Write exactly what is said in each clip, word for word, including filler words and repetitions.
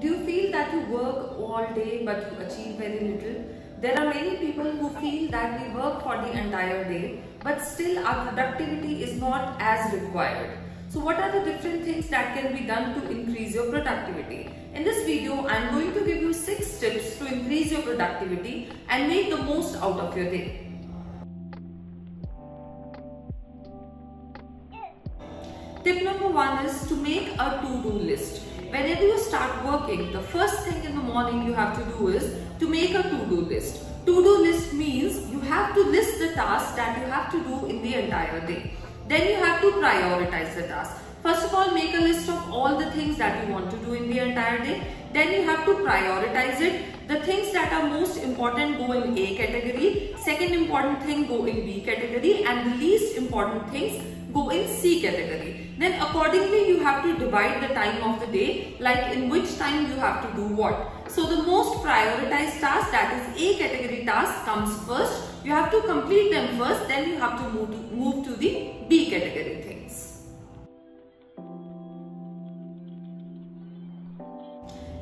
Do you feel that you work all day but you achieve very little? There are many people who feel that we work for the entire day but still our productivity is not as required. So what are the different things that can be done to increase your productivity? In this video, I am going to give you six tips to increase your productivity and make the most out of your day. Tip number one is to make a to-do list. Whenever you start working, the first thing in the morning you have to do is to make a to-do list. To-do list means you have to list the tasks that you have to do in the entire day. Then you have to prioritize the tasks. First of all, make a list of all the things that you want to do in the entire day. Then you have to prioritize it. The things that are most important go in A category, second important thing go in B category, and the least important things go in C category. Then accordingly you have to divide the time of the day, like in which time you have to do what. So the most prioritized task, that is A category task, comes first. You have to complete them first, then you have to move to, move to the B category things.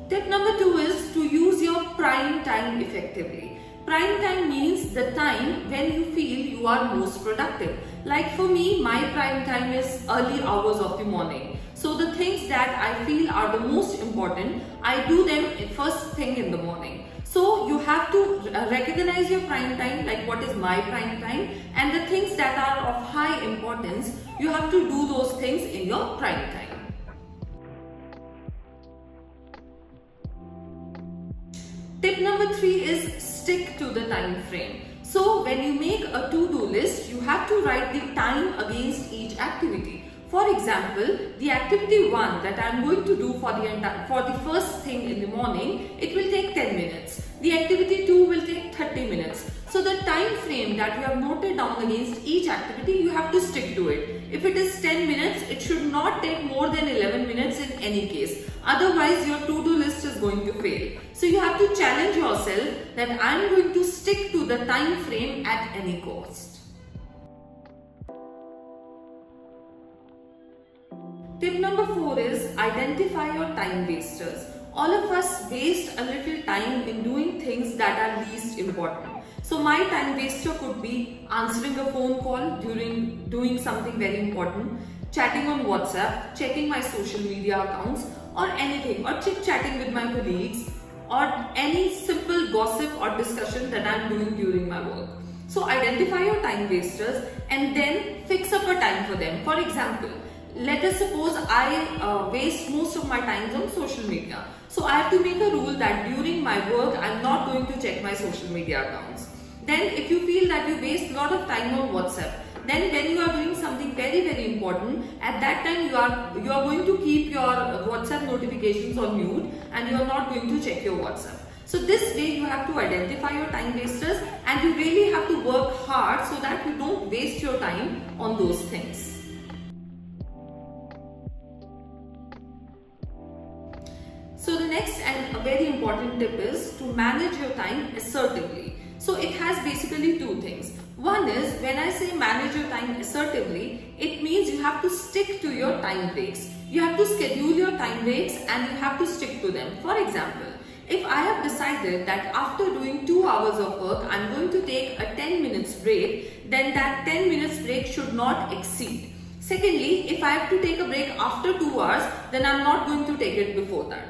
Tip number two is to use your prime time effectively. Prime time means the time when you feel you are most productive. Like for me, my prime time is early hours of the morning. So the things that I feel are the most important, I do them first thing in the morning. So you have to recognize your prime time, like what is my prime time, and the things that are of high importance, you have to do those things in your prime time. Tip number three is stick to the time frame. So when you make a to-do list, you have to write the time against each activity. For example, the activity one that I am going to do for the for the first thing in the morning, it will take ten minutes. The activity two will take thirty minutes. So the time frame that you have noted down against each activity, you have to stick to it. If it is ten minutes, it should not take more than eleven minutes in any case. Otherwise, your to-do list is going to fail. So you have to challenge yourself that I am going to stick to the time frame at any cost. Tip number four is identify your time wasters. All of us waste a little time in doing things that are least important. So my time waster could be answering a phone call during doing something very important, chatting on WhatsApp, checking my social media accounts, or anything, or chit-chatting with my colleagues, or any simple gossip or discussion that I am doing during my work. So identify your time wasters and then fix up a time for them. For example, let us suppose I uh, waste most of my time on social media. So I have to make a rule that during my work I am not going to check my social media accounts. Then if you feel that you waste a lot of time on WhatsApp, then when you are doing something very very important, at that time you are, you are going to keep your WhatsApp notifications on mute and you are not going to check your WhatsApp. So this way you have to identify your time wasters and you really have to work hard so that you don't waste your time on those things. So the next and a very important tip is to manage your time assertively. So it has basically two things. One is, when I say manage your time assertively, it means you have to stick to your time breaks. You have to schedule your time breaks and you have to stick to them. For example, if I have decided that after doing two hours of work, I'm going to take a ten minutes break, then that ten minutes break should not exceed. Secondly, if I have to take a break after two hours, then I'm not going to take it before that.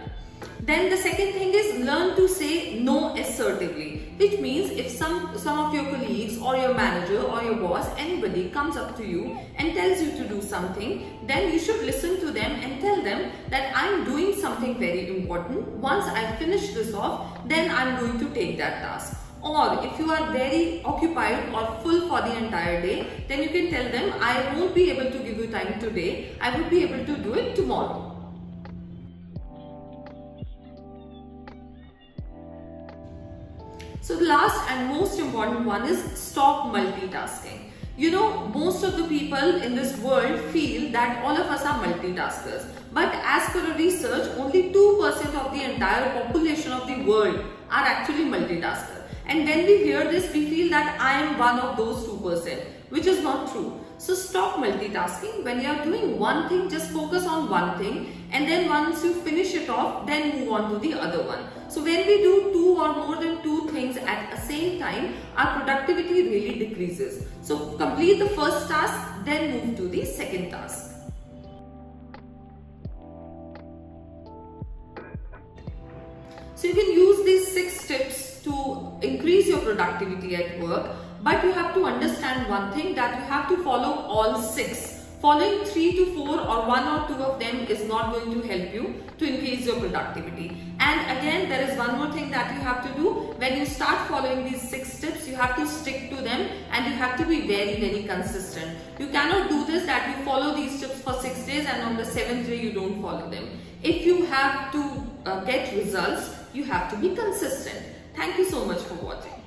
Then the second thing is, learn to say no assertively, which means if some, some of your colleagues or your manager or your boss, anybody comes up to you and tells you to do something, then you should listen to them and tell them that I'm doing something very important. Once I finish this off, then I'm going to take that task. Or if you are very occupied or full for the entire day, then you can tell them, I won't be able to give you time today, I will be able to do it tomorrow. So the last and most important one is stop multitasking. You know, most of the people in this world feel that all of us are multitaskers. But as per a research, only two percent of the entire population of the world are actually multitaskers. And when we hear this, we feel that I am one of those two percent, which is not true. So stop multitasking. When you are doing one thing, just focus on one thing and then once you finish it off, then move on to the other one. So when we do two or more than two things at the same time, our productivity really decreases. So complete the first task, then move to the second task. So you can use these six tips to increase your productivity at work, but you have to understand one thing, that you have to follow all six. Following three to four or one or two of them is not going to help you to increase your productivity. And again, there is one more thing that you have to do. When you start following these six tips, you have to stick to them and you have to be very, very consistent. You cannot do this that you follow these tips for six days and on the seventh day you don't follow them. If you have to uh, get results, you have to be consistent. Thank you so much for watching.